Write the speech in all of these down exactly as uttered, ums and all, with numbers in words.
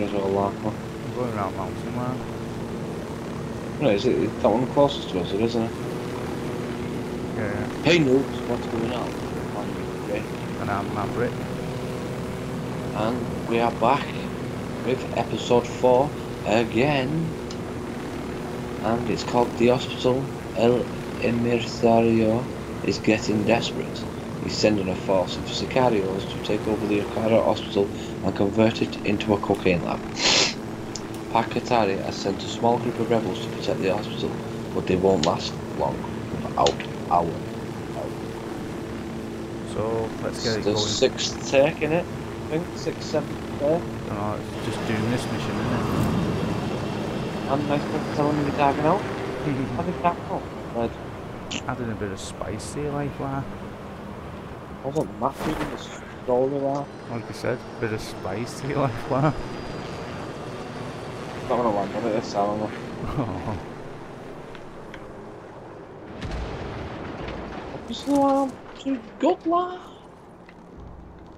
Allahu Akbar. I'm going around mountain man. No, is it that one closest to us, it isn't it? Yeah. Hey noobs, what's going on? I'm Rick. And I'm Maverick. And we are back with episode four again. And it's called The Hospital. El Emisario is getting desperate. He's sending a force of Sicarios to take over the Akara Hospital and convert it into a cocaine lab. Pakatari has sent a small group of rebels to protect the hospital, but they won't last long without our help. So, let's get it going. There's sixth take in it, I think. Sixth, seventh there. No, it's just doing this mission, isn't it? And nice to tell them you're diving out. I think that's all. Right. Adding a bit of spice there, like that. I wasn't massive in the story there. Like I said, a bit of spice to your life, lad. I'm not going to land on it this time, am I? Oh. Obviously, I'm too good, lad.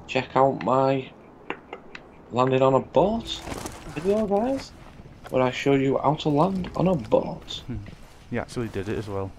Check out my landing on a boat video, guys, where I show you how to land on a boat. You actually did it as well.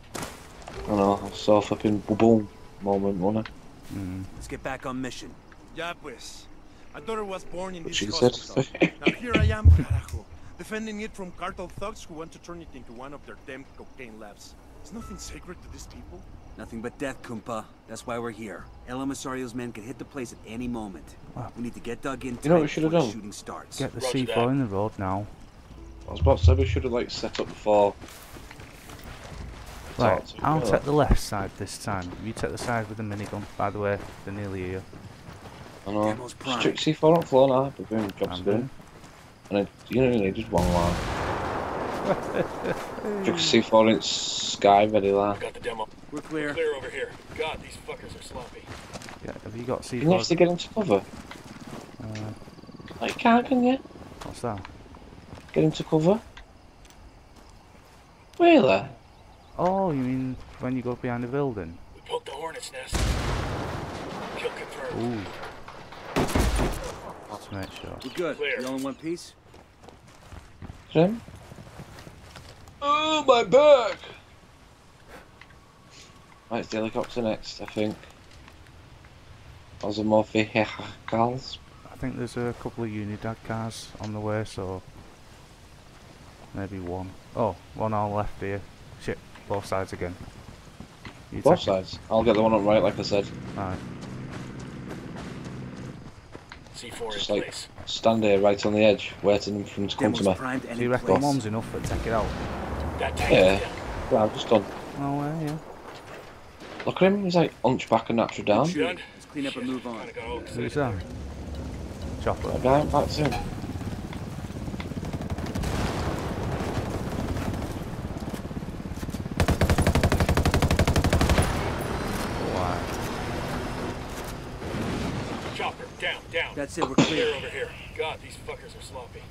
I know, I saw a flipping boom moment, wasn't it? Mm. Let's get back on mission. Yeah, pues. I thought I was born in this hospital. Now here I am, carajo, defending it from cartel thugs who want to turn it into one of their damn cocaine labs. It's nothing sacred to these people. Nothing but death, Kumpa. That's why we're here. El Emisario's men can hit the place at any moment. Wow. We need to get dug in. You know what we should have done? Shooting starts. Get the C four in the road now. I was about to say we should have like set up before. Right, I'll take the left side this time. You take the side with the minigun. By the way, they're nearly here. I know. Just check C four on floor now. We're doing jobs again. And I, you know, I just one line. Check C four in sky very loud. Got the demo. We're clear. We're clear over here. God, these fuckers are sloppy. Yeah, have you got C four? You have to get into cover. Uh, I can't, can you? What's that? Get into cover. Really? Oh, you mean when you go behind the building? We poked the hornet's nest. Kill confirmed. Ooh. Let's make sure. We're good. Clear. You all in one piece? Jim? Oh, my back! Right, it's the helicopter next, I think. Those are more vehicles. I think there's a couple of Unidad cars on the way, so... Maybe one. Oh, one on the left here. Shit. Both sides again. You Both sides? It. I'll get the one on right, like I said. Alright. C four Just like, place. Stand here right on the edge, waiting for him to come to me. Do you reckon mum's enough for take it out? Yeah. Well, I've just done. Oh, well, yeah. Look at him, he's like hunchback and natural down. Let's clean up and move on. Who's that? Chopper. That guy, back to him. Down, down. That's it, we're clear over here. God, these fuckers are sloppy.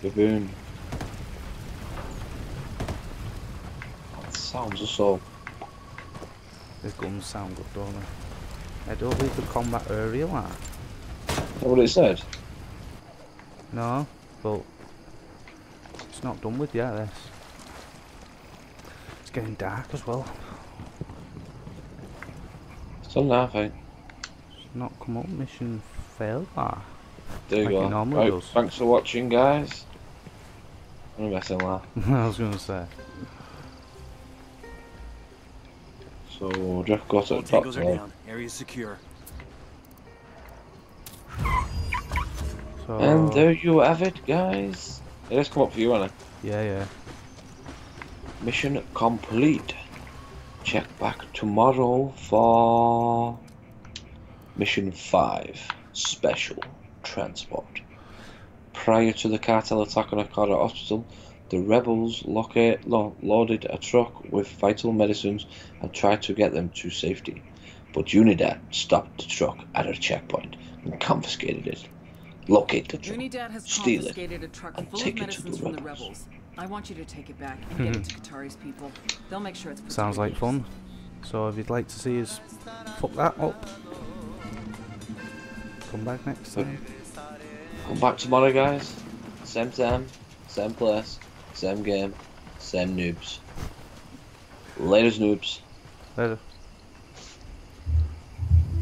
Baboon. That sounds assault. The guns sound good, don't they? I don't leave the combat area, lad. Is that what it said? No, but it's not done with yet, this. It's getting dark as well. Still now, I think. Not come up, mission failed. Ah. There you like go. Right, does. Thanks for watching, guys. I'm messing that. I was going to say. So, Jeff got it. Top are down. Area secure. So... And there you have it, guys. It has come up for you, hasn't it? Yeah, yeah. Mission complete. Check back tomorrow for Mission five, Special Transport. Prior to the cartel attack on Akara Hospital, the rebels locate, lo loaded a truck with vital medicines and tried to get them to safety. But Unidad stopped the truck at a checkpoint and confiscated it. Locate the truck, Unidad has steal confiscated it, a truck and full take of it to the rebels. The rebels. I want you to take it back and get it to Qatari's people. They'll make sure it's protected. Sounds like fun. So if you'd like to see us fuck that up. come back next time. Come back tomorrow, guys. Same time, same place, same game, same noobs. Later, noobs. Later.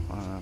Wow.